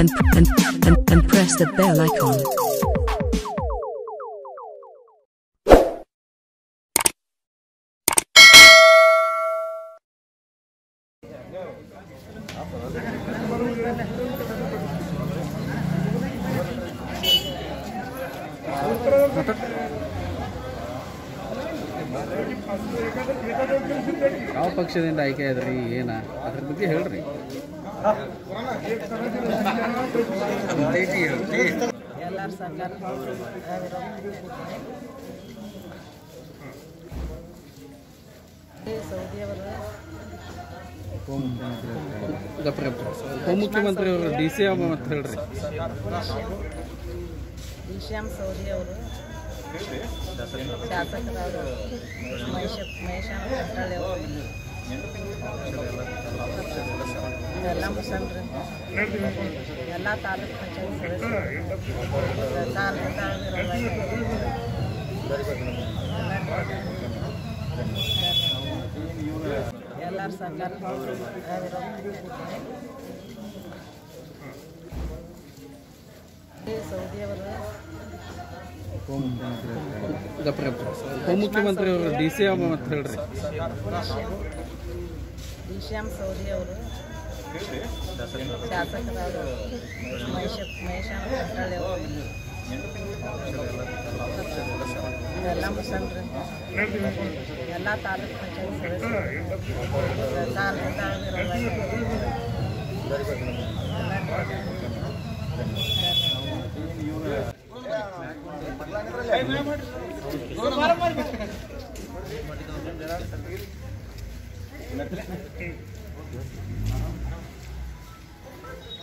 and press the bell icon. ಯಾವ ಪಕ್ಷದಿಂದ ಆಯ್ಕೆ ಆದ್ರಿ ಏನ ಅದ್ರ ಬಗ್ಗೆ ಹೇಳ್ರಿ ಎಲ್ಲಾರು ಸರ್ಕಾರ ಉಪಮುಖ್ಯಮಂತ್ರಿ ಅವರು ಡಿ ಸಿ ಎಂ ಅಂತ ಹೇಳ್ರಿ ಡಿ ಸಿ ಎಂ ಸೌದಿ ಅವರು ಶಾಸಕರಾದ ಮಹೇಶ್ ಕಟ್ಟಾಳೆ ಅವರು ಎಲ್ಲ ಮುಸಂಡ್ರಿ ಎಲ್ಲ ತಾಲೂಕು ಪಂಚಾಯತ್ ಸದಸ್ಯರು ಎಲ್ಲಾರು ಸರ್ಕಾರ ಸೌದಿ ಅವರು ಉಪಮುಖ್ಯಮಂತ್ರಿ ಅವರು ಡಿ ಸಿ ಎಂ ಅಂತ ಹೇಳ್ರಿ ಡಿ ಸಿ ಎಂ ಸೌದಿ ಅವರು ಶಾಸಕರಾದ ಮಹೇಶ್ ಕಟ್ಟಾಳೆ ಅವರು ಎಲ್ಲ ಮುಸಂಡ್ರಿ ಎಲ್ಲ ತಾಲೂಕು ಪಂಚಾಯತ್ ಸದಸ್ಯರು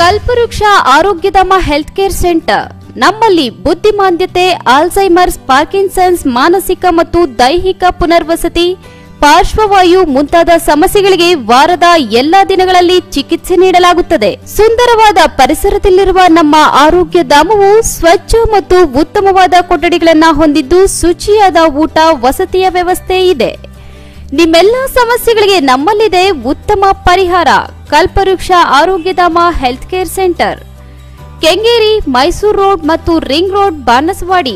ಕಲ್ಪವೃಕ್ಷ ಆರೋಗ್ಯಧಾಮ ಹೆಲ್ತ್ ಕೇರ್ ಸೆಂಟರ್ ನಮ್ಮಲ್ಲಿ ಬುದ್ಧಿಮಾಂದ್ಯತೆ, ಆಲ್ಝೈಮರ್ಸ್, ಪಾರ್ಕಿನ್ಸನ್ಸ್, ಮಾನಸಿಕ ಮತ್ತು ದೈಹಿಕ ಪುನರ್ವಸತಿ, ಪಾರ್ಶ್ವವಾಯು ಮುಂತಾದ ಸಮಸ್ಯೆಗಳಿಗೆ ವಾರದ ಎಲ್ಲಾ ದಿನಗಳಲ್ಲಿ ಚಿಕಿತ್ಸೆ ನೀಡಲಾಗುತ್ತದೆ. ಸುಂದರವಾದ ಪರಿಸರದಲ್ಲಿರುವ ನಮ್ಮ ಆರೋಗ್ಯ ಧಾಮವು ಸ್ವಚ್ಛ ಮತ್ತು ಉತ್ತಮವಾದ ಕೊಠಡಿಗಳನ್ನು ಹೊಂದಿದ್ದು ಶುಚಿಯಾದ ಊಟ ವಸತಿಯ ವ್ಯವಸ್ಥೆ ಇದೆ. ನಿಮ್ಮೆಲ್ಲ ಸಮಸ್ಯೆಗಳಿಗೆ ನಮ್ಮಲ್ಲಿದೆ ಉತ್ತಮ ಪರಿಹಾರ. Kalpavriksha Arogyadhama health care centre, Kengeri, Mysuru road ಮತ್ತು ring road, Banaswadi.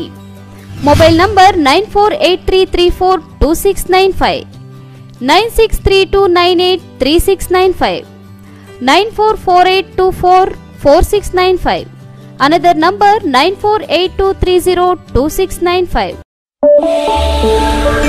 Mobile number 9483342695, 9632983695, 9448244695. Another number 9482302695.